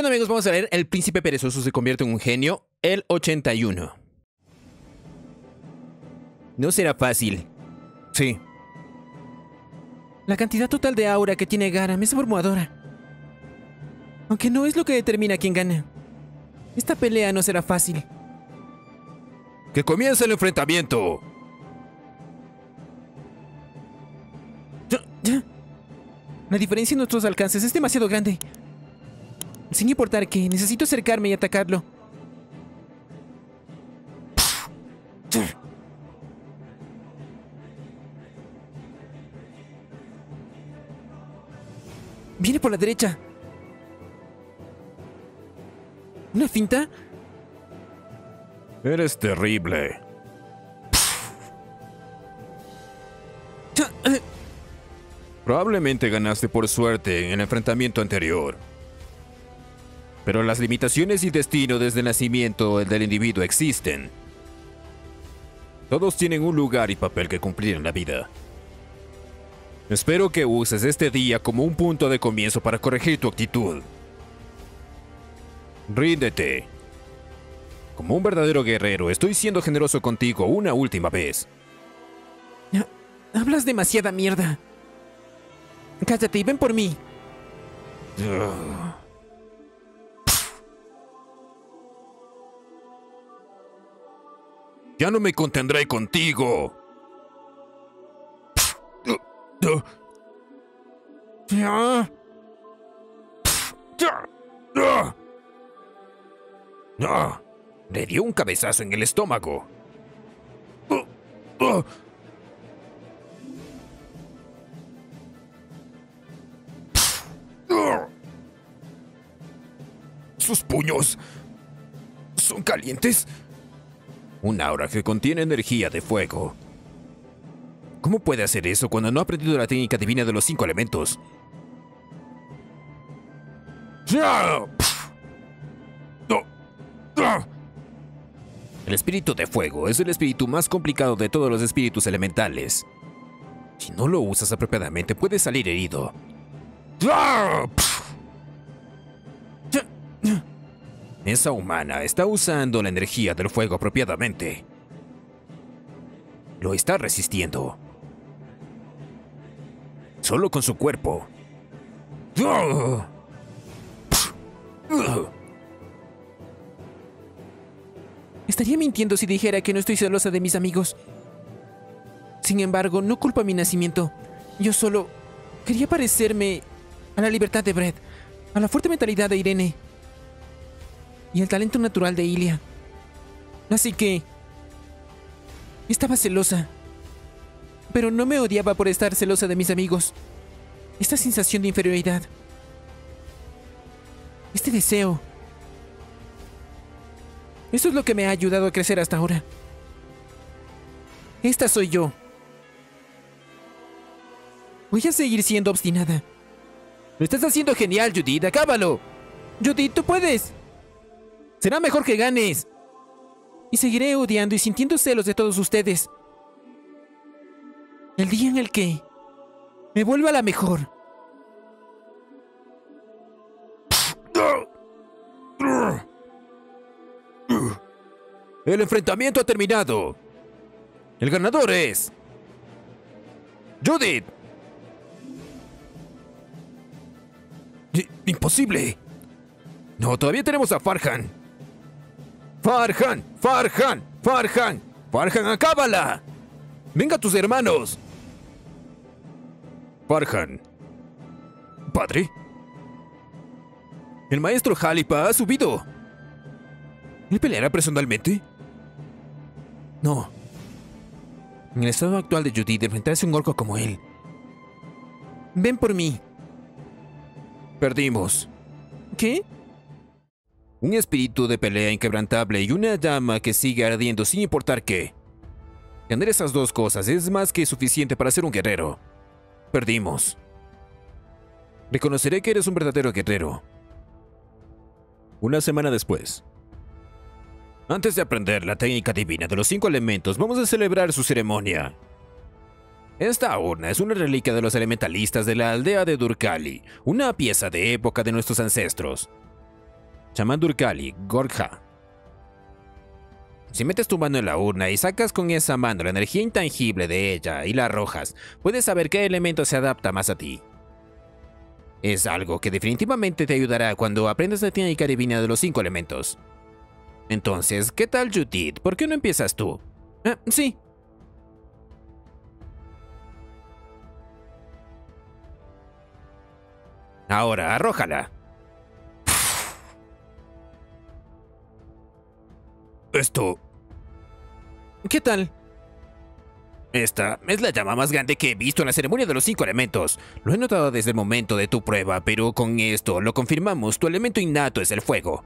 ¿Qué onda, amigos? Vamos a leer El Príncipe Perezoso se convierte en un genio, el 81. No será fácil. Sí. La cantidad total de aura que tiene Garam es abrumadora. Aunque no es lo que determina quién gana. Esta pelea no será fácil. ¡Que comience el enfrentamiento! La diferencia en nuestros alcances es demasiado grande. Sin importar que necesito acercarme y atacarlo. Viene por la derecha. ¿Una finta? Eres terrible. Probablemente ganaste por suerte en el enfrentamiento anterior. Pero las limitaciones y destino desde el nacimiento del individuo existen. Todos tienen un lugar y papel que cumplir en la vida. Espero que uses este día como un punto de comienzo para corregir tu actitud. Ríndete. Como un verdadero guerrero, estoy siendo generoso contigo una última vez. Hablas demasiada mierda. Cállate y ven por mí. Ya no me contendré contigo. No, le dio un cabezazo en el estómago. Sus puños son calientes. Un aura que contiene energía de fuego. ¿Cómo puede hacer eso cuando no ha aprendido la técnica divina de los 5 elementos? El espíritu de fuego es el espíritu más complicado de todos los espíritus elementales. Si no lo usas apropiadamente, puedes salir herido. Esa humana está usando la energía del fuego apropiadamente. Lo está resistiendo. Solo con su cuerpo. Estaría mintiendo si dijera que no estoy celosa de mis amigos. Sin embargo, no culpo a mi nacimiento. Yo solo quería parecerme a la libertad de Brett, a la fuerte mentalidad de Irene y el talento natural de Ilia. Así que estaba celosa, pero no me odiaba por estar celosa de mis amigos. Esta sensación de inferioridad, este deseo, eso es lo que me ha ayudado a crecer hasta ahora. Esta soy yo. Voy a seguir siendo obstinada. Lo estás haciendo genial, Judith. ¡Acábalo! Judith, tú puedes. Será mejor que ganes. Y seguiré odiando y sintiendo celos de todos ustedes. El día en el que me vuelva la mejor. El enfrentamiento ha terminado. El ganador es... Judith. Imposible. No, todavía tenemos a Farhan. Farhan, acábala. Venga tus hermanos. Farhan. ¿Padre? El maestro Jalipa ha subido. ¿Él peleará personalmente? No. En el estado actual de Judith, enfrentarse a un orco como él. Ven por mí. Perdimos. ¿Qué? Un espíritu de pelea inquebrantable y una llama que sigue ardiendo sin importar qué. Ganar esas dos cosas es más que suficiente para ser un guerrero. Perdimos. Reconoceré que eres un verdadero guerrero. Una semana después. Antes de aprender la técnica divina de los 5 elementos, vamos a celebrar su ceremonia. Esta urna es una reliquia de los elementalistas de la aldea de Durkali, una pieza de época de nuestros ancestros. Chamandur Kali, Gorkha. Si metes tu mano en la urna y sacas con esa mano la energía intangible de ella y la arrojas, puedes saber qué elemento se adapta más a ti. Es algo que definitivamente te ayudará cuando aprendas la técnica divina de los 5 elementos. Entonces, ¿qué tal Judith? ¿Por qué no empiezas tú? Ah, sí. Ahora, arrójala. Esto... ¿Qué tal? Esta es la llama más grande que he visto en la ceremonia de los 5 elementos. Lo he notado desde el momento de tu prueba, pero con esto lo confirmamos. Tu elemento innato es el fuego.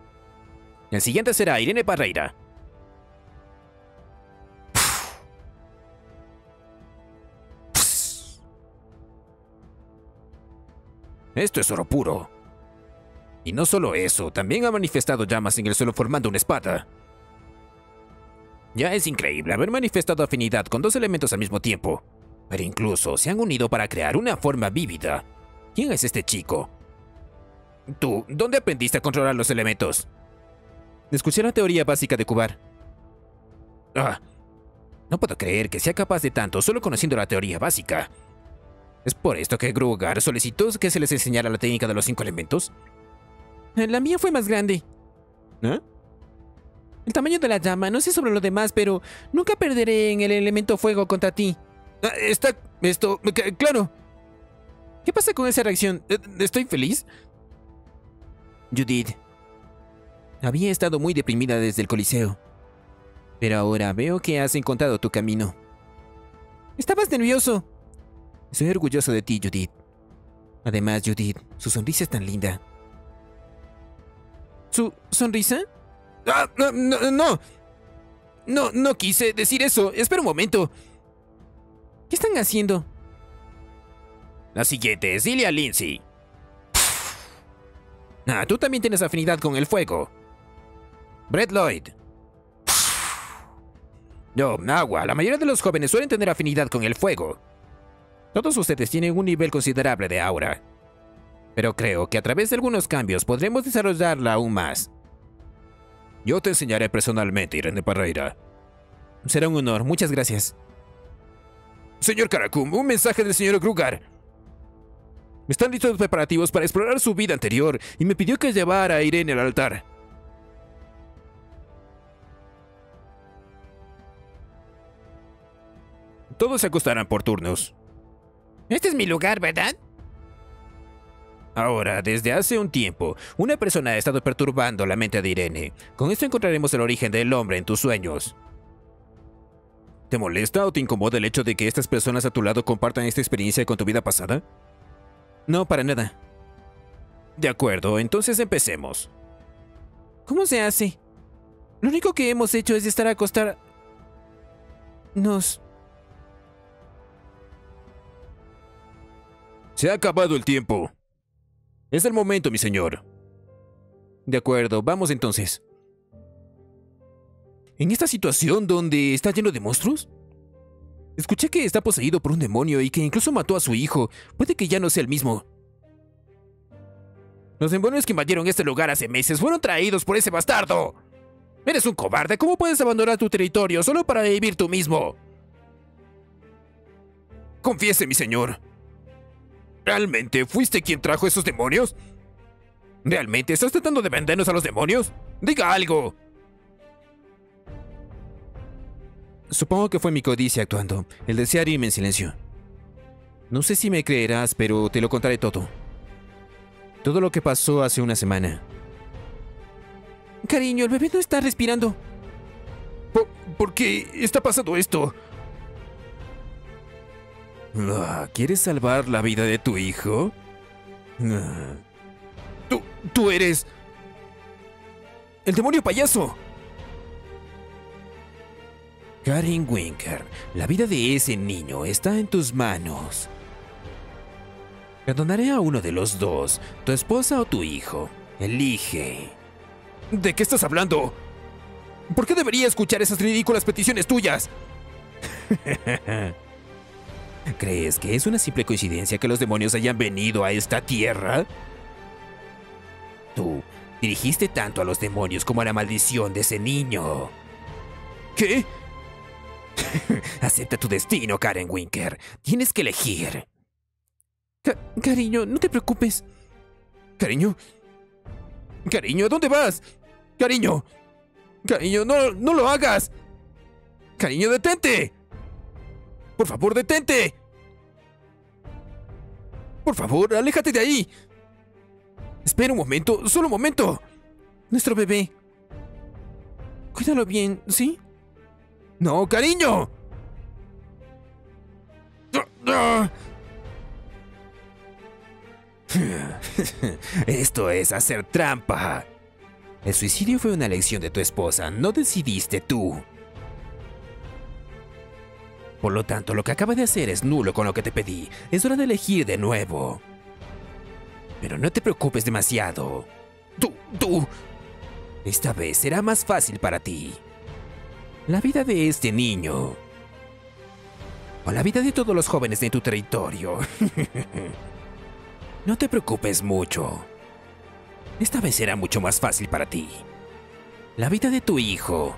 El siguiente será Irene Parreira. Esto es oro puro. Y no solo eso, también ha manifestado llamas en el suelo formando una espada. Ya es increíble haber manifestado afinidad con 2 elementos al mismo tiempo, pero incluso se han unido para crear una forma vívida. ¿Quién es este chico? Tú, ¿dónde aprendiste a controlar los elementos? Escuché la teoría básica de Kubar. Ah, no puedo creer que sea capaz de tanto solo conociendo la teoría básica. ¿Es por esto que Kruger solicitó que se les enseñara la técnica de los 5 elementos? La mía fue más grande. ¿Eh? El tamaño de la llama, no sé sobre lo demás, pero nunca perderé en el elemento fuego contra ti. Claro. ¿Qué pasa con esa reacción? ¿Estoy feliz? Judith. Había estado muy deprimida desde el coliseo. Pero ahora veo que has encontrado tu camino. Estabas nervioso. Soy orgulloso de ti, Judith. Además, Judith, su sonrisa es tan linda. ¿Su sonrisa? ¡Ah! No quise decir eso. Espera un momento. ¿Qué están haciendo? La siguiente es Lilia Lindsay. Ah, tú también tienes afinidad con el fuego. Brett Lloyd. No, agua. La mayoría de los jóvenes suelen tener afinidad con el fuego. Todos ustedes tienen un nivel considerable de aura. Pero creo que a través de algunos cambios podremos desarrollarla aún más. Yo te enseñaré personalmente, Irene Parreira. Será un honor, muchas gracias. Señor Karakum, un mensaje del señor Kruger. Están listos los preparativos para explorar su vida anterior y me pidió que llevara a Irene al altar. Todos se acostarán por turnos. Este es mi lugar, ¿verdad? Ahora, desde hace un tiempo, una persona ha estado perturbando la mente de Irene. Con esto encontraremos el origen del hombre en tus sueños. ¿Te molesta o te incomoda el hecho de que estas personas a tu lado compartan esta experiencia con tu vida pasada? No, para nada. De acuerdo, entonces empecemos. ¿Cómo se hace? Lo único que hemos hecho es estar acostar... Nos... Se ha acabado el tiempo. Es el momento, mi señor. De acuerdo, vamos entonces. ¿En esta situación donde está lleno de monstruos? Escuché que está poseído por un demonio y que incluso mató a su hijo. Puede que ya no sea el mismo. Los demonios que invadieron este lugar hace meses fueron traídos por ese bastardo. Eres un cobarde. ¿Cómo puedes abandonar tu territorio solo para vivir tú mismo? Confiese, mi señor. ¿Realmente fuiste quien trajo esos demonios? ¿Realmente estás tratando de vendernos a los demonios? ¡Diga algo! Supongo que fue mi codicia actuando, el desear irme en silencio. No sé si me creerás, pero te lo contaré todo. Todo lo que pasó hace una semana. Cariño, el bebé no está respirando. ¿Por qué está pasando esto? ¿Quieres salvar la vida de tu hijo? Tú eres... ¡El demonio payaso! Karen Winkler, la vida de ese niño está en tus manos. Perdonaré a uno de los dos, tu esposa o tu hijo. Elige. ¿De qué estás hablando? ¿Por qué debería escuchar esas ridículas peticiones tuyas? ¿Crees que es una simple coincidencia que los demonios hayan venido a esta tierra? Tú Dirigiste tanto a los demonios como a la maldición de ese niño. ¿Qué? Acepta tu destino, Karen Winkler. Tienes que elegir. Cariño, no te preocupes. Cariño. Cariño, ¿a dónde vas? Cariño. Cariño, no lo hagas. Cariño, detente. Por favor, detente. Por favor, aléjate de ahí. Espera un momento, solo un momento. Nuestro bebé. Cuídalo bien, ¿sí? ¡No, cariño! Esto es hacer trampa. El suicidio fue una elección de tu esposa, no decidiste tú. Por lo tanto, lo que acaba de hacer es nulo con lo que te pedí. Es hora de elegir de nuevo. Pero no te preocupes demasiado. Tú. Esta vez será más fácil para ti. La vida de este niño. O la vida de todos los jóvenes de tu territorio. No te preocupes mucho. Esta vez será mucho más fácil para ti. La vida de tu hijo.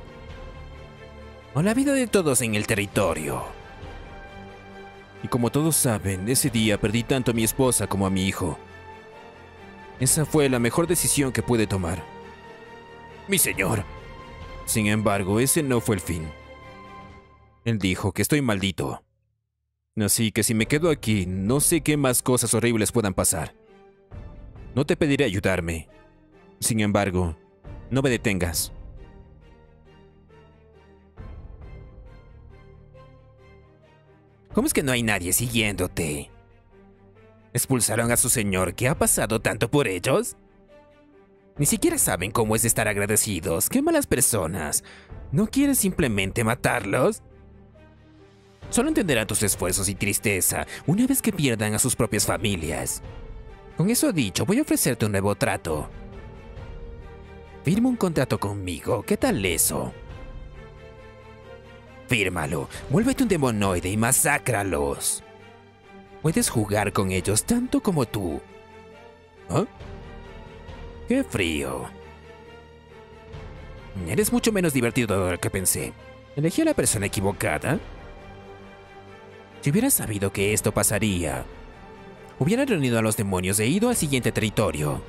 O la vida de todos en el territorio. Y como todos saben, ese día perdí tanto a mi esposa como a mi hijo. Esa fue la mejor decisión que pude tomar. Mi señor. Sin embargo, ese no fue el fin. Él dijo que estoy maldito. Así que si me quedo aquí, no sé qué más cosas horribles puedan pasar. No te pediré ayudarme. Sin embargo, no me detengas. ¿Cómo es que no hay nadie siguiéndote? ¿Expulsaron a su señor que ha pasado tanto por ellos? Ni siquiera saben cómo es estar agradecidos. ¡Qué malas personas! ¿No quieres simplemente matarlos? Solo entenderán tus esfuerzos y tristeza una vez que pierdan a sus propias familias. Con eso dicho, voy a ofrecerte un nuevo trato. Firma un contrato conmigo. ¿Qué tal eso? Fírmalo. Vuélvete un demonoide y masácralos. Puedes jugar con ellos tanto como tú. ¿Ah? ¡Qué frío! Eres mucho menos divertido de lo que pensé. ¿Elegí a la persona equivocada? Si hubiera sabido que esto pasaría, hubiera reunido a los demonios e ido al siguiente territorio.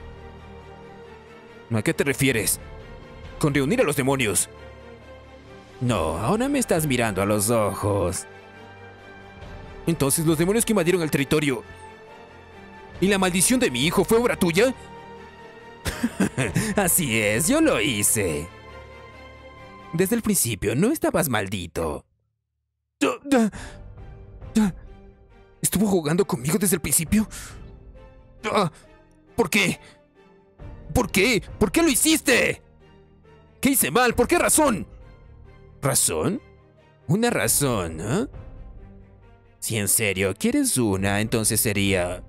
¿A qué te refieres? ¿Con reunir a los demonios? No, ahora me estás mirando a los ojos. Entonces, los demonios que invadieron el territorio... ¿Y la maldición de mi hijo fue obra tuya? Así es, yo lo hice. Desde el principio no estabas maldito. ¿Estuvo jugando conmigo desde el principio? ¿Por qué? ¿Por qué? ¿Por qué lo hiciste? ¿Qué hice mal? ¿Por qué razón? ¿Razón? Una razón, ¿eh? Si en serio quieres una, entonces sería...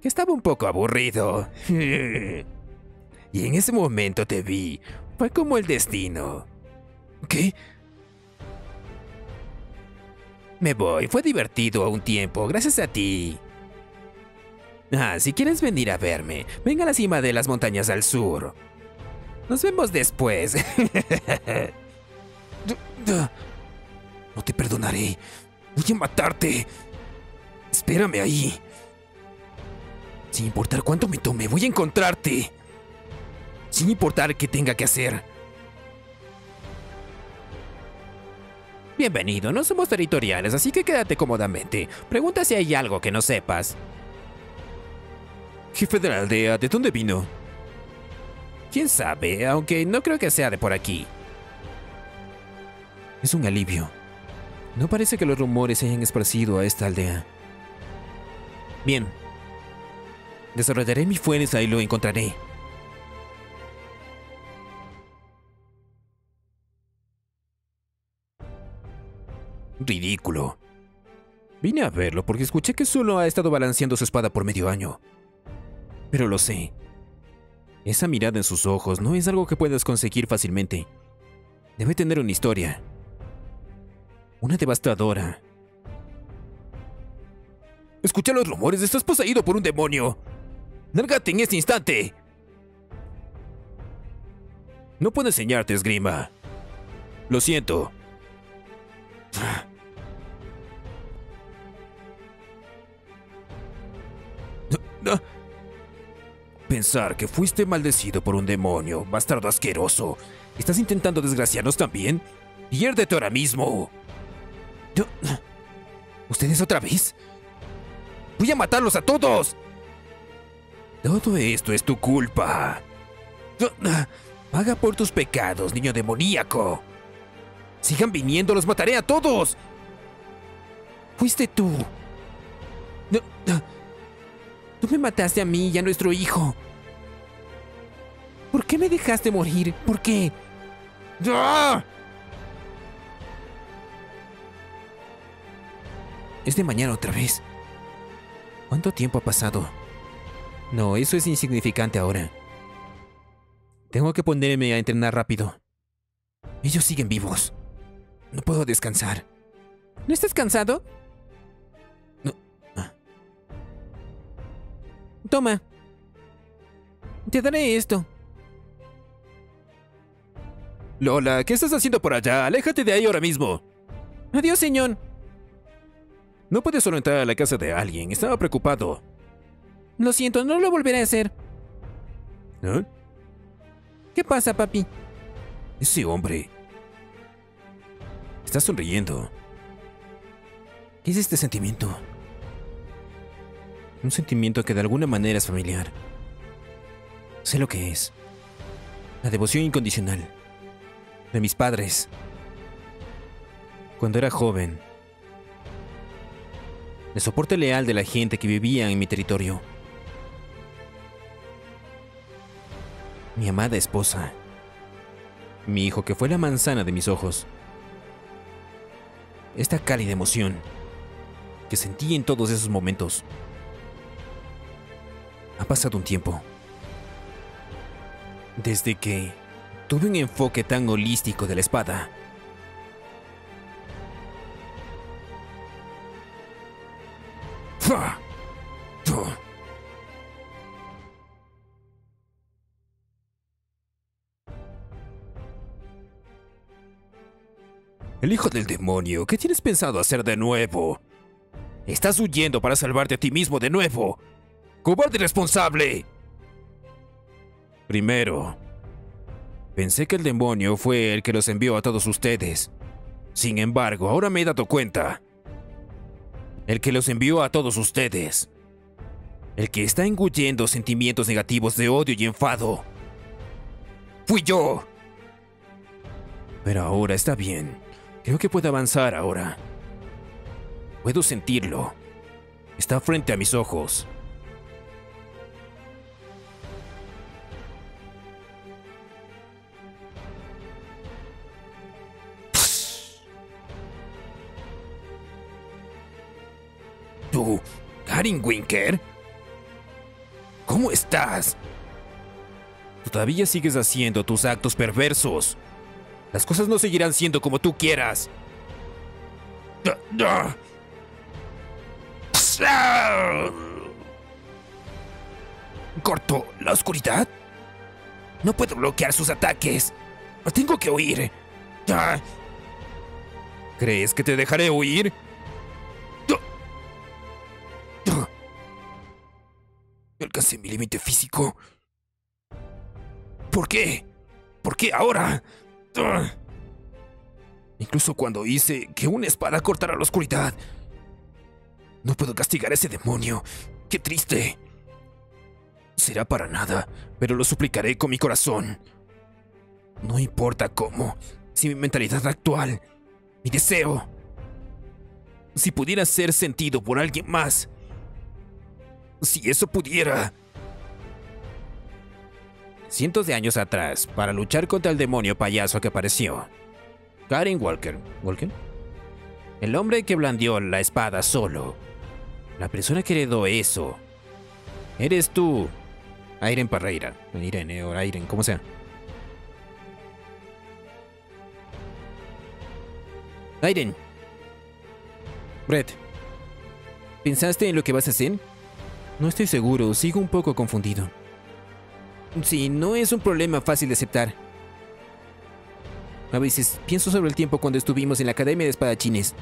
que estaba un poco aburrido. Y en ese momento te vi. Fue como el destino. ¿Qué? Me voy. Fue divertido a un tiempo, gracias a ti. Si quieres venir a verme, ven a la cima de las montañas al sur. Nos vemos después. No te perdonaré. Voy a matarte. Espérame ahí. Sin importar cuánto me tome, voy a encontrarte. Sin importar qué tenga que hacer. Bienvenido, no somos territoriales, así que quédate cómodamente. Pregunta si hay algo que no sepas. Jefe de la aldea, ¿de dónde vino? ¿Quién sabe? Aunque no creo que sea de por aquí. Es un alivio. No parece que los rumores se hayan esparcido a esta aldea. Bien. Desarrollaré mi fuerza y lo encontraré. Ridículo. Vine a verlo porque escuché que solo ha estado balanceando su espada por medio año. Pero lo sé. Esa mirada en sus ojos no es algo que puedas conseguir fácilmente. Debe tener una historia. Una devastadora. Escuché los rumores. Estás poseído por un demonio. ¡Lárgate en este instante! No puedo enseñarte esgrima. Lo siento. Pensar que fuiste maldecido por un demonio, bastardo asqueroso. ¿Estás intentando desgraciarnos también? ¡Hiérdete ahora mismo! ¿Ustedes otra vez? ¡Voy a matarlos a todos! Todo esto es tu culpa. Paga por tus pecados, niño demoníaco. Sigan viniendo, los mataré a todos. Fuiste tú. Tú me mataste a mí y a nuestro hijo. ¿Por qué me dejaste morir? ¿Por qué? ¡Ah! Es de mañana otra vez. ¿Cuánto tiempo ha pasado? No, eso es insignificante ahora. Tengo que ponerme a entrenar rápido. Ellos siguen vivos. No puedo descansar. ¿No estás cansado? No. Ah. Toma. Te daré esto. Lola, ¿qué estás haciendo por allá? Aléjate de ahí ahora mismo. Adiós, señor. No puedes solo entrar a la casa de alguien. Estaba preocupado. Lo siento, no lo volveré a hacer. ¿Eh? ¿Qué pasa, papi? Ese hombre. Está sonriendo. ¿Qué es este sentimiento? Un sentimiento que de alguna manera es familiar. Sé lo que es. La devoción incondicional. De mis padres. Cuando era joven. El soporte leal de la gente que vivía en mi territorio. Mi amada esposa. Mi hijo que fue la manzana de mis ojos. Esta cálida emoción que sentí en todos esos momentos. Ha pasado un tiempo. Desde que tuve un enfoque tan holístico de la espada. El hijo del demonio, ¿qué tienes pensado hacer de nuevo? Estás huyendo para salvarte a ti mismo de nuevo. ¡Cobarde irresponsable! Primero, pensé que el demonio fue el que los envió a todos ustedes. Sin embargo, ahora me he dado cuenta. El que los envió a todos ustedes. El que está engullendo sentimientos negativos de odio y enfado. ¡Fui yo! Pero ahora está bien. Creo que puedo avanzar ahora. Puedo sentirlo. Está frente a mis ojos. ¿Tú, Karen Winkler? ¿Cómo estás? Todavía sigues haciendo tus actos perversos. Las cosas no seguirán siendo como tú quieras. ¿Cortó la oscuridad? No puedo bloquear sus ataques. Tengo que huir. ¿Crees que te dejaré huir? Alcancé mi límite físico. ¿Por qué? ¿Por qué ahora? Incluso cuando hice que una espada cortara la oscuridad. No puedo castigar a ese demonio. ¡Qué triste! Será para nada, pero lo suplicaré con mi corazón. No importa cómo, si mi mentalidad actual, mi deseo. Si pudiera ser sentido por alguien más. Si eso pudiera. Cientos de años atrás, para luchar contra el demonio payaso que apareció. Karen Walker. ¿Walker? El hombre que blandió la espada solo. La persona que heredó eso. Eres tú. Irene Parreira. Irene, o Irene, como sea. Irene. Brett. ¿Pensaste en lo que vas a hacer? No estoy seguro, sigo un poco confundido. Sí, no es un problema fácil de aceptar. A veces pienso sobre el tiempo cuando estuvimos en la Academia de Espadachines.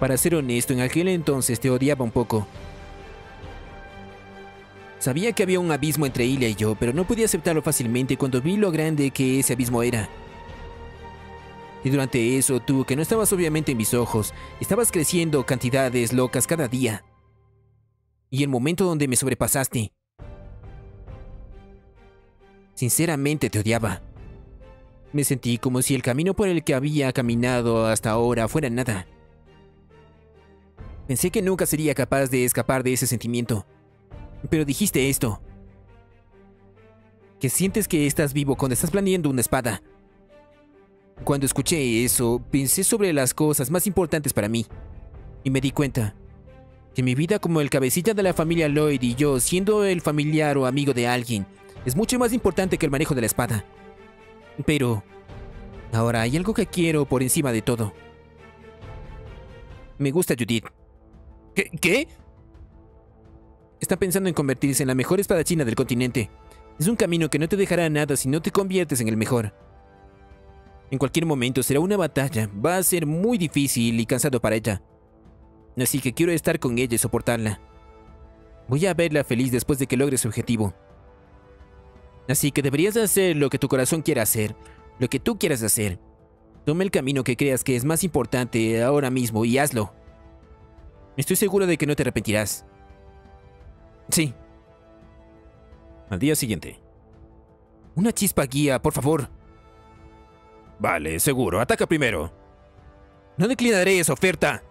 Para ser honesto, en aquel entonces te odiaba un poco. Sabía que había un abismo entre Ilia y yo, pero no podía aceptarlo fácilmente cuando vi lo grande que ese abismo era. Y durante eso, tú, que no estabas obviamente en mis ojos, estabas creciendo cantidades locas cada día. Y el momento donde me sobrepasaste. Sinceramente te odiaba. Me sentí como si el camino por el que había caminado hasta ahora fuera nada. Pensé que nunca sería capaz de escapar de ese sentimiento. Pero dijiste esto. Que sientes que estás vivo cuando estás blandiendo una espada. Cuando escuché eso, pensé sobre las cosas más importantes para mí. Y me di cuenta que mi vida como el cabecilla de la familia Lloyd y yo, siendo el familiar o amigo de alguien, es mucho más importante que el manejo de la espada. Pero ahora hay algo que quiero por encima de todo. Me gusta Judith. ¿Qué? Está pensando en convertirse en la mejor espadachina del continente. Es un camino que no te dejará nada si no te conviertes en el mejor. En cualquier momento será una batalla. Va a ser muy difícil y cansado para ella. Así que quiero estar con ella y soportarla. Voy a verla feliz después de que logre su objetivo. Así que deberías hacer lo que tu corazón quiera hacer. Lo que tú quieras hacer. Toma el camino que creas que es más importante ahora mismo y hazlo. Estoy seguro de que no te arrepentirás. Sí. Al día siguiente. Una chispa guía, por favor. Vale, seguro. Ataca primero. No declinaré esa oferta.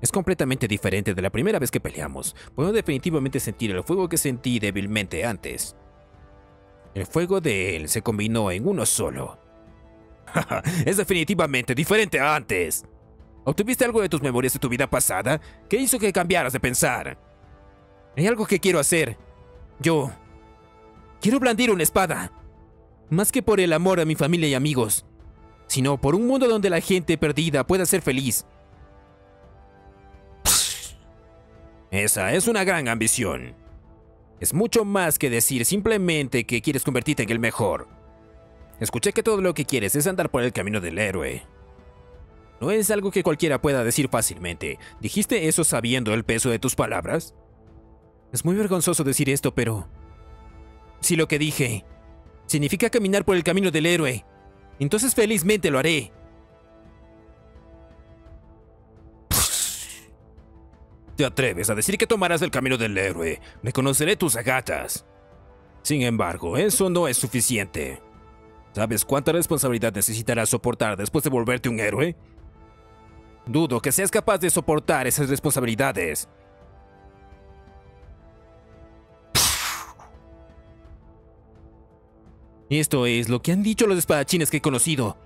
Es completamente diferente de la primera vez que peleamos. Puedo definitivamente sentir el fuego que sentí débilmente antes. El fuego de él se combinó en uno solo. Es definitivamente diferente a antes. ¿Obtuviste algo de tus memorias de tu vida pasada? ¿Qué hizo que cambiaras de pensar? Hay algo que quiero hacer. Yo quiero blandir una espada. Más que por el amor a mi familia y amigos, sino por un mundo donde la gente perdida pueda ser feliz. Esa es una gran ambición. Es mucho más que decir simplemente que quieres convertirte en el mejor. Escuché que todo lo que quieres es andar por el camino del héroe. No es algo que cualquiera pueda decir fácilmente. ¿Dijiste eso sabiendo el peso de tus palabras? Es muy vergonzoso decir esto, pero... si lo que dije significa caminar por el camino del héroe, entonces felizmente lo haré. ¿Te atreves a decir que tomarás el camino del héroe? Reconoceré tus agatas. Sin embargo, eso no es suficiente. ¿Sabes cuánta responsabilidad necesitarás soportar después de volverte un héroe? Dudo que seas capaz de soportar esas responsabilidades. Esto es lo que han dicho los espadachines que he conocido.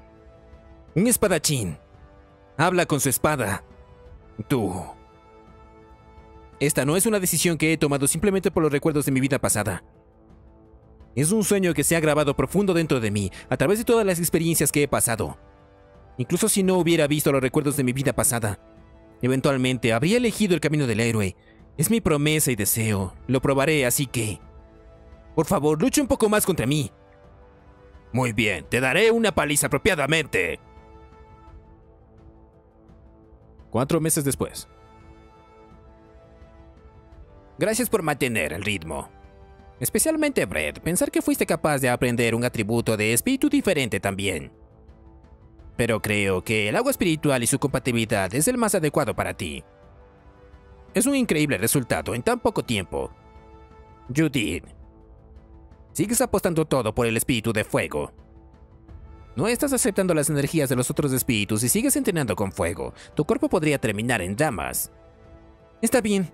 Un espadachín habla con su espada. Tú. Esta no es una decisión que he tomado simplemente por los recuerdos de mi vida pasada. Es un sueño que se ha grabado profundo dentro de mí, a través de todas las experiencias que he pasado. Incluso si no hubiera visto los recuerdos de mi vida pasada, eventualmente habría elegido el camino del héroe. Es mi promesa y deseo. Lo probaré, así que... por favor, lucha un poco más contra mí. Muy bien, te daré una paliza apropiadamente. 4 meses después. Gracias por mantener el ritmo. Especialmente Brett, pensar que fuiste capaz de aprender un atributo de espíritu diferente también. Pero creo que el agua espiritual y su compatibilidad es el más adecuado para ti. Es un increíble resultado en tan poco tiempo. Judith, sigues apostando todo por el espíritu de fuego. No estás aceptando las energías de los otros espíritus y sigues entrenando con fuego. Tu cuerpo podría terminar en llamas. Está bien.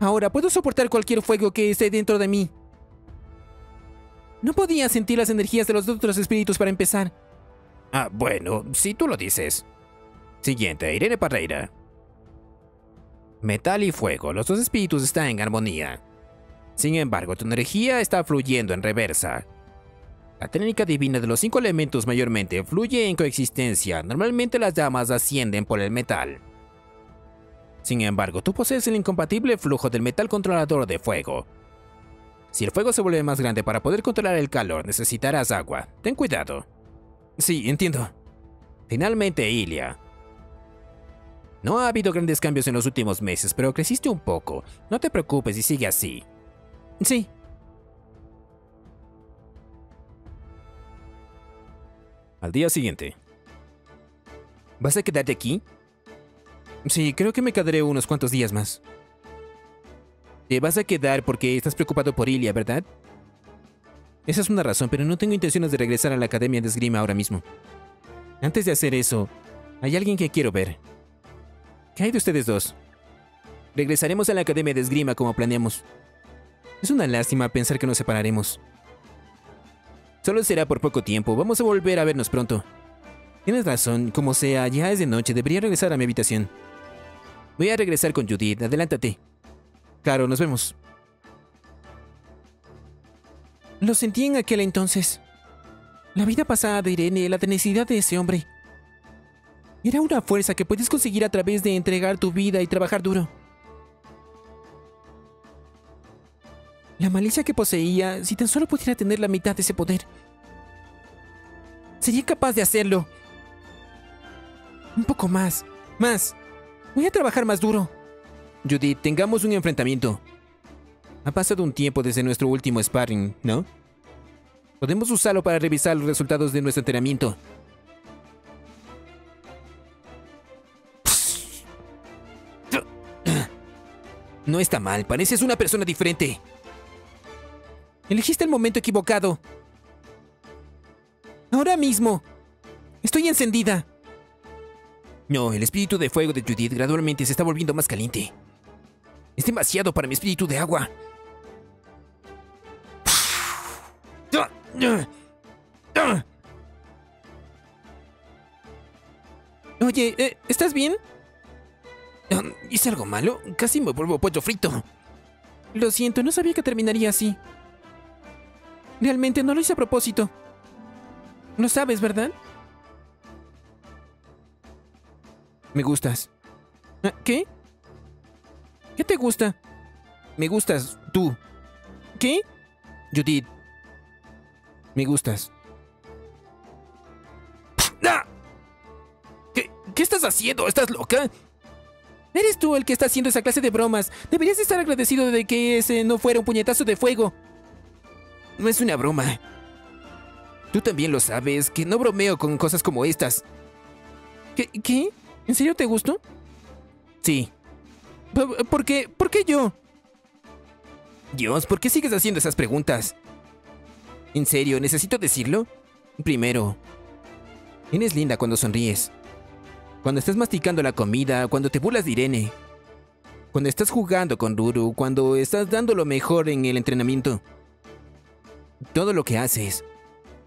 Ahora puedo soportar cualquier fuego que esté dentro de mí. No podía sentir las energías de los otros espíritus para empezar. Ah, bueno, si tú lo dices. Siguiente, Irene Parreira. Metal y fuego, los dos espíritus están en armonía. Sin embargo, tu energía está fluyendo en reversa. La técnica divina de los 5 elementos mayormente fluye en coexistencia. Normalmente las llamas ascienden por el metal. Sin embargo, tú posees el incompatible flujo del metal controlador de fuego. Si el fuego se vuelve más grande para poder controlar el calor, necesitarás agua. Ten cuidado. Sí, entiendo. Finalmente, Ilia. No ha habido grandes cambios en los últimos meses, pero creciste un poco. No te preocupes y sigue así. Sí. Al día siguiente. ¿Vas a quedarte aquí? Sí, creo que me quedaré unos cuantos días más. Te vas a quedar porque estás preocupado por Ilia, ¿verdad? Esa es una razón, pero no tengo intenciones de regresar a la Academia de Esgrima ahora mismo. Antes de hacer eso, hay alguien que quiero ver. ¿Qué hay de ustedes dos? Regresaremos a la Academia de Esgrima como planeamos. Es una lástima pensar que nos separaremos. Solo será por poco tiempo, vamos a volver a vernos pronto. Tienes razón, como sea, ya es de noche, debería regresar a mi habitación. Voy a regresar con Judith, adelántate. Claro, nos vemos. Lo sentí en aquel entonces. La vida pasada de Irene, la tenacidad de ese hombre. Era una fuerza que puedes conseguir a través de entregar tu vida y trabajar duro. La malicia que poseía, si tan solo pudiera tener la mitad de ese poder. Sería capaz de hacerlo. Un poco más. Más. Voy a trabajar más duro. Judith, tengamos un enfrentamiento. Ha pasado un tiempo desde nuestro último sparring, ¿no? Podemos usarlo para revisar los resultados de nuestro entrenamiento. No está mal, pareces una persona diferente. Elegiste el momento equivocado. Ahora mismo. Estoy encendida. No, el espíritu de fuego de Judith gradualmente se está volviendo más caliente. Es demasiado para mi espíritu de agua. Oye, ¿estás bien? ¿Hice algo malo? Casi me vuelvo pollo frito. Lo siento, no sabía que terminaría así. Realmente no lo hice a propósito. Lo sabes, ¿verdad? Me gustas. ¿Qué? ¿Qué te gusta? Me gustas, tú. ¿Qué? Judith. Me gustas. ¿Qué estás haciendo? ¿Estás loca? Eres tú el que está haciendo esa clase de bromas. Deberías estar agradecido de que ese no fuera un puñetazo de fuego. No es una broma. Tú también lo sabes, que no bromeo con cosas como estas. ¿Qué? ¿En serio te gustó? Sí. ¿Por qué? ¿Por qué yo? Dios, ¿por qué sigues haciendo esas preguntas? ¿En serio? ¿Necesito decirlo? Primero, eres linda cuando sonríes. Cuando estás masticando la comida, cuando te burlas de Irene. Cuando estás jugando con Ruru, cuando estás dando lo mejor en el entrenamiento. Todo lo que haces.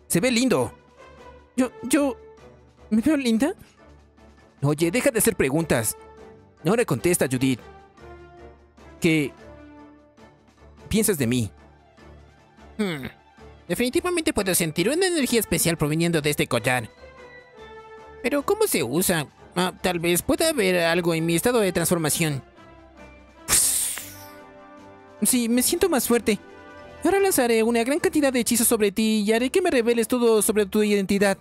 ¡Se ve lindo! ¿Yo me veo linda? Oye, deja de hacer preguntas. Ahora contesta, Judith. ¿Qué piensas de mí? Definitivamente puedo sentir una energía especial proveniendo de este collar. Pero ¿cómo se usa? Ah, tal vez pueda haber algo en mi estado de transformación. Sí, me siento más fuerte. Ahora lanzaré una gran cantidad de hechizos sobre ti y haré que me reveles todo sobre tu identidad.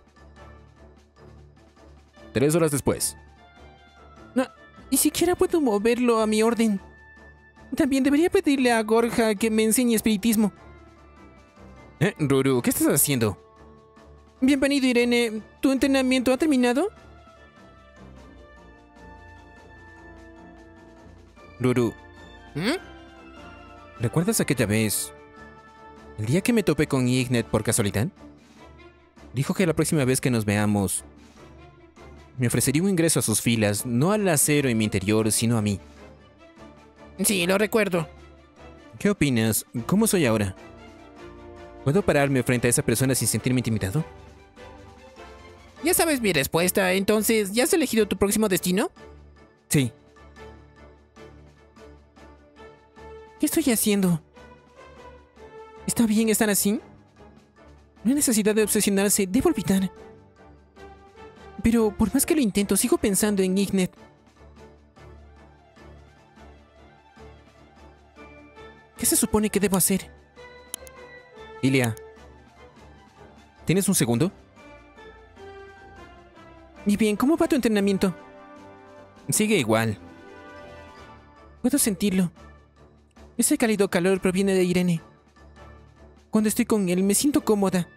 3 horas después. No, ni siquiera puedo moverlo a mi orden. También debería pedirle a Gorkha que me enseñe espiritismo. Ruru, ¿qué estás haciendo? Bienvenido, Irene. ¿Tu entrenamiento ha terminado? Ruru. ¿Recuerdas aquella vez? El día que me topé con Ignet por casualidad. Dijo que la próxima vez que nos veamos... me ofrecería un ingreso a sus filas, no al acero en mi interior, sino a mí. Sí, lo recuerdo. ¿Qué opinas? ¿Cómo soy ahora? ¿Puedo pararme frente a esa persona sin sentirme intimidado? Ya sabes mi respuesta, entonces, ¿ya has elegido tu próximo destino? Sí. ¿Qué estoy haciendo? ¿Está bien estar así? No hay necesidad de obsesionarse, debo olvidar. Pero por más que lo intento, sigo pensando en Ignet. ¿Qué se supone que debo hacer? Ilia, ¿tienes un segundo? Y bien, ¿cómo va tu entrenamiento? Sigue igual. Puedo sentirlo. Ese cálido calor proviene de Irene. Cuando estoy con él me siento cómoda.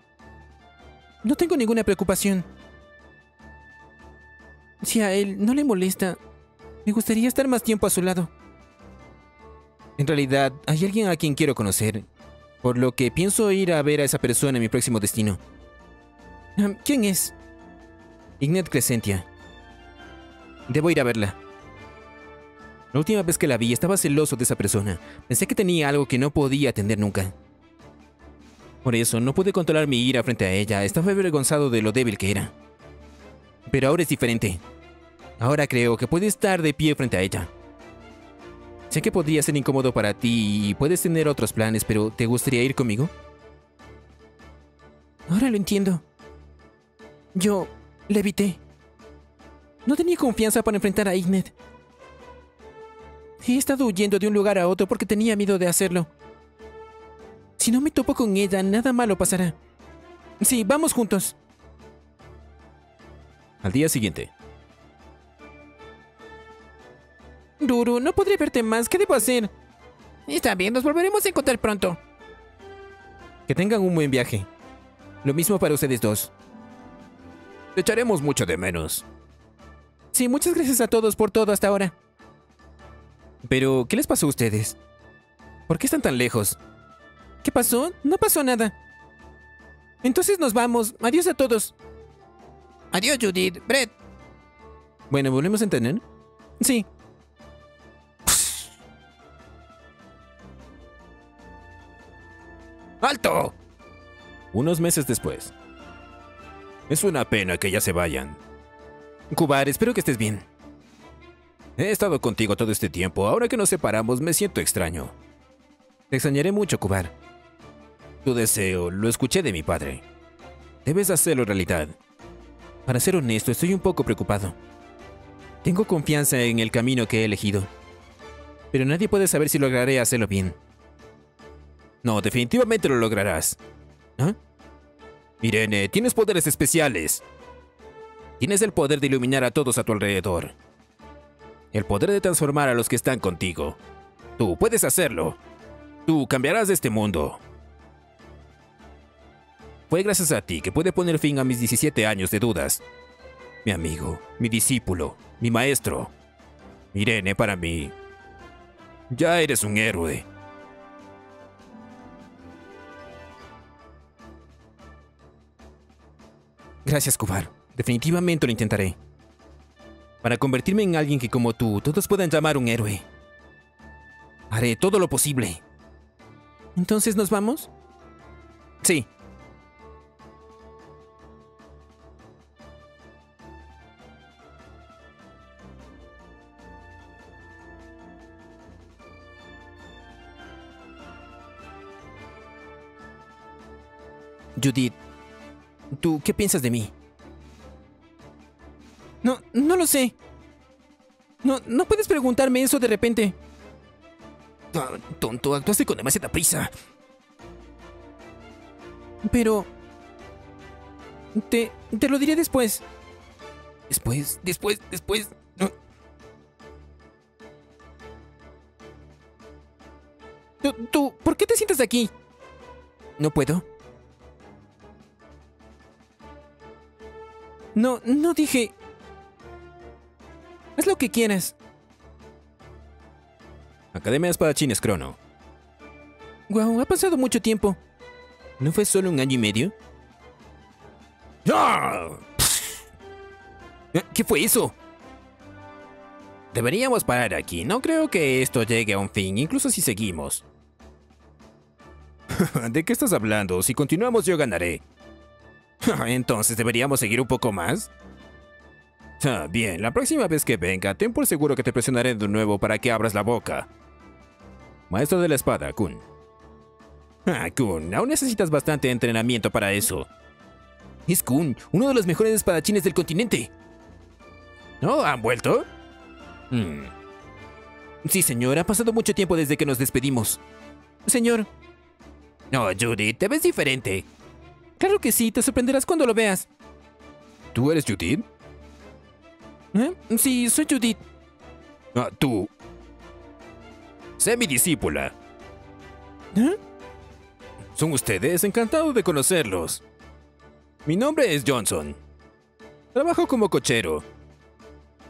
No tengo ninguna preocupación. Si a él no le molesta, me gustaría estar más tiempo a su lado. En realidad, hay alguien a quien quiero conocer, por lo que pienso ir a ver a esa persona en mi próximo destino. ¿Quién es? Ignet Crescentia. Debo ir a verla. La última vez que la vi, estaba celoso de esa persona. Pensé que tenía algo que no podía atender nunca. Por eso, no pude controlar mi ira frente a ella. Estaba avergonzado de lo débil que era. Pero ahora es diferente. Ahora creo que puedo estar de pie frente a ella. Sé que podría ser incómodo para ti y puedes tener otros planes, pero ¿te gustaría ir conmigo? Ahora lo entiendo. Yo la evité. No tenía confianza para enfrentar a Ignet. He estado huyendo de un lugar a otro porque tenía miedo de hacerlo. Si no me topo con ella, nada malo pasará. Sí, vamos juntos. Al día siguiente. Ruru, no podré verte más. ¿Qué debo hacer? Está bien, nos volveremos a encontrar pronto. Que tengan un buen viaje. Lo mismo para ustedes dos. Te echaremos mucho de menos. Sí, muchas gracias a todos por todo hasta ahora. Pero, ¿qué les pasó a ustedes? ¿Por qué están tan lejos? ¿Qué pasó? No pasó nada. Entonces nos vamos. Adiós a todos. Adiós, Judith. Brett. Bueno, ¿volvemos a entender? Sí. ¡Alto! Unos meses después. Es una pena que ya se vayan. Kubar, espero que estés bien. He estado contigo todo este tiempo. Ahora que nos separamos, me siento extraño. Te extrañaré mucho, Kubar. Tu deseo lo escuché de mi padre. Debes hacerlo realidad. Para ser honesto, estoy un poco preocupado. Tengo confianza en el camino que he elegido. Pero nadie puede saber si lograré hacerlo bien. No, definitivamente lo lograrás. ¿Ah? Irene, tienes poderes especiales. Tienes el poder de iluminar a todos a tu alrededor. El poder de transformar a los que están contigo. Tú puedes hacerlo. Tú cambiarás de este mundo. Fue gracias a ti que pude poner fin a mis 17 años de dudas. Mi amigo, mi discípulo, mi maestro. Irene, para mí. Ya eres un héroe. Gracias, Kubar. Definitivamente lo intentaré. Para convertirme en alguien que como tú, todos puedan llamar un héroe. Haré todo lo posible. ¿Entonces nos vamos? Sí. Judith, ¿tú qué piensas de mí? No lo sé. No puedes preguntarme eso de repente. Tonto, actuaste con demasiada prisa. Pero... Te lo diré después. Después... Tú, ¿por qué te sientas aquí? No puedo. No dije... Haz lo que quieras. Academia de Espadachines Crono. Guau, ha pasado mucho tiempo. ¿No fue solo un año y medio? ¡Ah! ¿Qué fue eso? Deberíamos parar aquí. No creo que esto llegue a un fin, incluso si seguimos. ¿De qué estás hablando? Si continuamos yo ganaré. Entonces, ¿deberíamos seguir un poco más? Bien, la próxima vez que venga, ten por seguro que te presionaré de nuevo para que abras la boca. Maestro de la espada, Kun. Kun, aún necesitas bastante entrenamiento para eso. Es Kun, uno de los mejores espadachines del continente. ¿No? ¿Han vuelto? Sí, señor, ha pasado mucho tiempo desde que nos despedimos. Señor, No, Judith, te ves diferente. Claro que sí, te sorprenderás cuando lo veas. ¿Tú eres Judith? ¿Eh? Sí, soy Judith. Ah, tú. Sé mi discípula. ¿Eh? Son ustedes, encantado de conocerlos. Mi nombre es Johnson. Trabajo como cochero.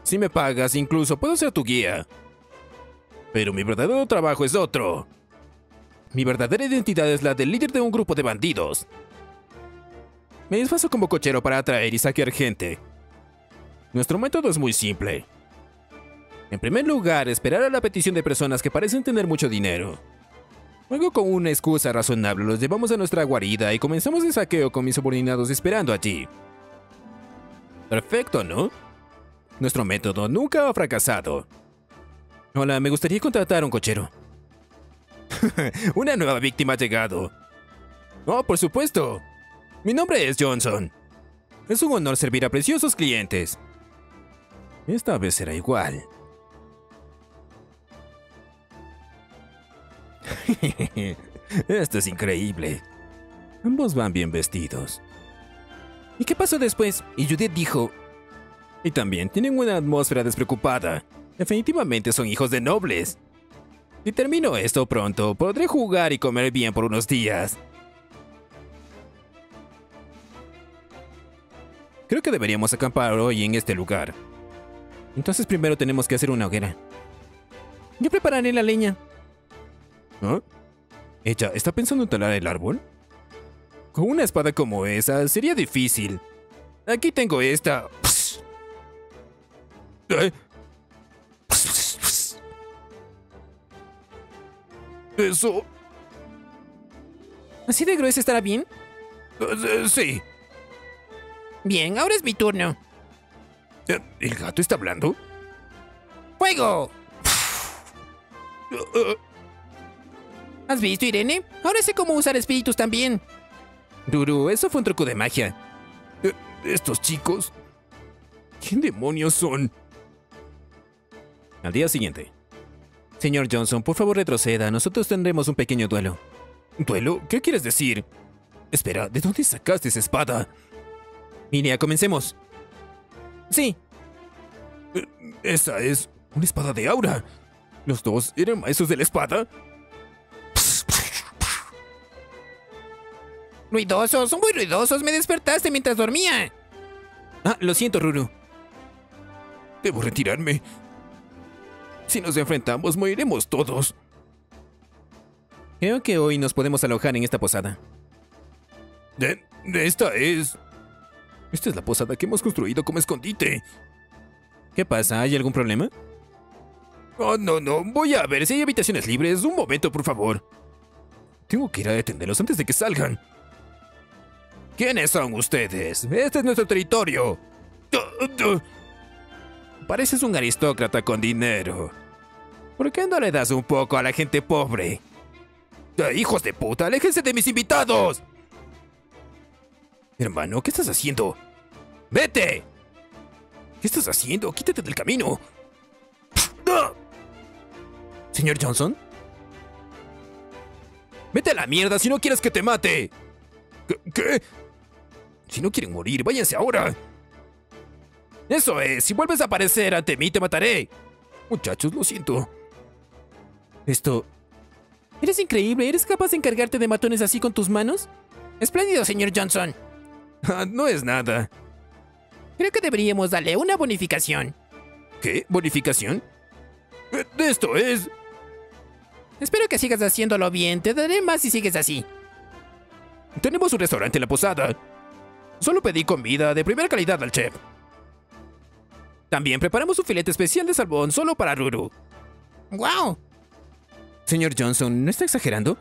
Si me pagas, incluso puedo ser tu guía. Pero mi verdadero trabajo es otro. Mi verdadera identidad es la del líder de un grupo de bandidos. Me disfrazo como cochero para atraer y saquear gente. Nuestro método es muy simple. En primer lugar, esperar a la petición de personas que parecen tener mucho dinero. Luego, con una excusa razonable, los llevamos a nuestra guarida y comenzamos el saqueo con mis subordinados esperando allí. Perfecto, ¿no? Nuestro método nunca ha fracasado. Hola, me gustaría contratar a un cochero. Una nueva víctima ha llegado. Oh, por supuesto. Mi nombre es Johnson. Es un honor servir a preciosos clientes. Esta vez será igual. Esto es increíble. Ambos van bien vestidos. ¿Y qué pasó después? Y Judith dijo... Y también tienen una atmósfera despreocupada. Definitivamente son hijos de nobles. Si termino esto pronto, podré jugar y comer bien por unos días. Creo que deberíamos acampar hoy en este lugar. Entonces primero tenemos que hacer una hoguera. Yo prepararé la leña. ¿Ah? ¿Ella está pensando en talar el árbol? Con una espada como esa sería difícil. Aquí tengo esta. ¿Eh? Eso. ¿Así de grueso estará bien? Sí. Bien, ahora es mi turno. ¿El gato está hablando? ¡Fuego! ¿Has visto, Irene? Ahora sé cómo usar espíritus también. Ruru, eso fue un truco de magia. ¿Estos chicos? ¿Quién demonios son? Al día siguiente. Señor Johnson, por favor retroceda. Nosotros tendremos un pequeño duelo. ¿Duelo? ¿Qué quieres decir? Espera, ¿de dónde sacaste esa espada? Miria, comencemos. Sí. Esa es una espada de aura. ¿Los dos eran maestros de la espada? Ruidosos, son muy ruidosos. Me despertaste mientras dormía. Ah, lo siento, Ruru. Debo retirarme. Si nos enfrentamos, moriremos todos. Creo que hoy nos podemos alojar en esta posada. Esta es la posada que hemos construido como escondite. ¿Qué pasa? ¿Hay algún problema? Oh, no. Voy a ver si hay habitaciones libres. Un momento, por favor. Tengo que ir a detenerlos antes de que salgan. ¿Quiénes son ustedes? Este es nuestro territorio. Pareces un aristócrata con dinero. ¿Por qué no le das un poco a la gente pobre? ¡Hijos de puta! ¡Aléjense de mis invitados! Hermano, ¿qué estás haciendo? ¡Vete! ¿Qué estás haciendo? ¡Quítate del camino! ¿Señor Johnson? ¡Vete a la mierda si no quieres que te mate! ¿Qué? Si no quieren morir, váyanse ahora. ¡Eso es! Si vuelves a aparecer ante mí, te mataré. Muchachos, lo siento. Esto... Eres increíble. ¿Eres capaz de encargarte de matones así con tus manos? ¡Espléndido, señor Johnson! No es nada. Creo que deberíamos darle una bonificación. ¿Qué? ¿Bonificación? ¡Esto es! Espero que sigas haciéndolo bien. Te daré más si sigues así. Tenemos un restaurante en la posada. Solo pedí comida de primera calidad al chef. También preparamos un filete especial de salmón solo para Ruru. ¡Wow! Señor Johnson, ¿no está exagerando?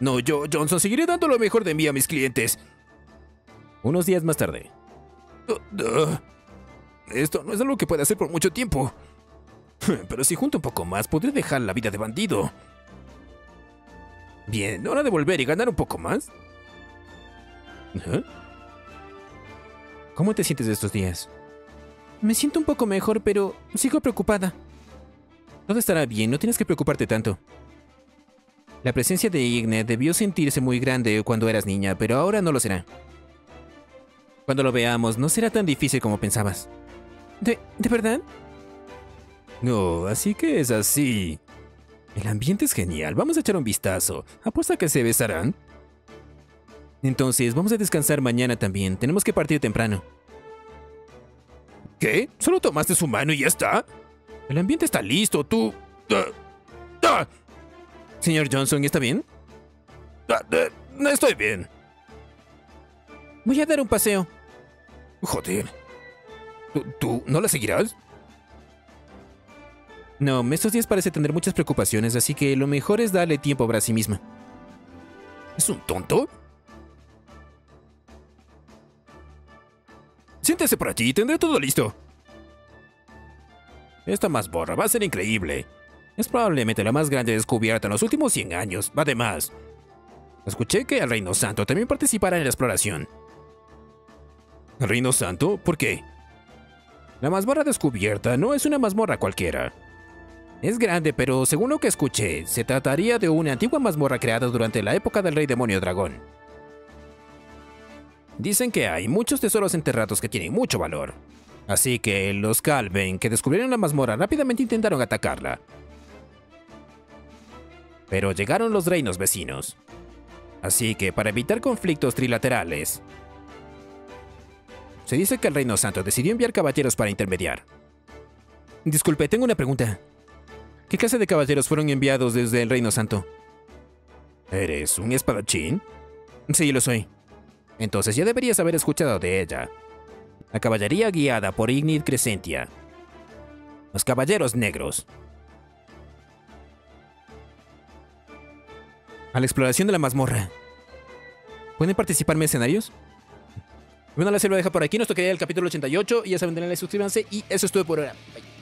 No, yo, Johnson, seguiré dando lo mejor de mí a mis clientes. Unos días más tarde. Esto no es algo que pueda hacer por mucho tiempo. Pero si junto un poco más, podré dejar la vida de bandido. Bien, hora de volver y ganar un poco más. ¿Eh? ¿Cómo te sientes de estos días? Me siento un poco mejor, pero sigo preocupada. Todo estará bien, no tienes que preocuparte tanto. La presencia de Ignet debió sentirse muy grande cuando eras niña, pero ahora no lo será. Cuando lo veamos, no será tan difícil como pensabas. ¿De verdad? No, así que es así. El ambiente es genial, vamos a echar un vistazo. Apuesta que se besarán. Entonces, vamos a descansar mañana también. Tenemos que partir temprano. ¿Qué? ¿Solo tomaste su mano y ya está? El ambiente está listo, tú... Señor Johnson, ¿está bien? No estoy bien. Voy a dar un paseo. Joder. ¿Tú no la seguirás? No, estos días parece tener muchas preocupaciones, así que lo mejor es darle tiempo para sí misma. ¿Es un tonto? Siéntese por allí, tendré todo listo. Esta mazmorra va a ser increíble. Es probablemente la más grande descubierta en los últimos 100 años. Además, escuché que el Reino Santo también participará en la exploración. ¿El Reino Santo? ¿Por qué? La mazmorra descubierta no es una mazmorra cualquiera. Es grande, pero según lo que escuché, se trataría de una antigua mazmorra creada durante la época del Rey Demonio Dragón. Dicen que hay muchos tesoros enterrados que tienen mucho valor. Así que los Calvin, que descubrieron la mazmorra, rápidamente intentaron atacarla. Pero llegaron los reinos vecinos. Así que para evitar conflictos trilaterales, se dice que el Reino Santo decidió enviar caballeros para intermediar. Disculpe, tengo una pregunta. ¿Qué clase de caballeros fueron enviados desde el Reino Santo? ¿Eres un espadachín? Sí, lo soy. Entonces ya deberías haber escuchado de ella. La caballería guiada por Ignet Crescentia. Los caballeros negros. A la exploración de la mazmorra. ¿Pueden participar mercenarios? Bueno, la selva deja por aquí. Nos tocaría el capítulo 88. Y ya saben, denle like, suscríbanse. Y eso es todo por ahora. Bye.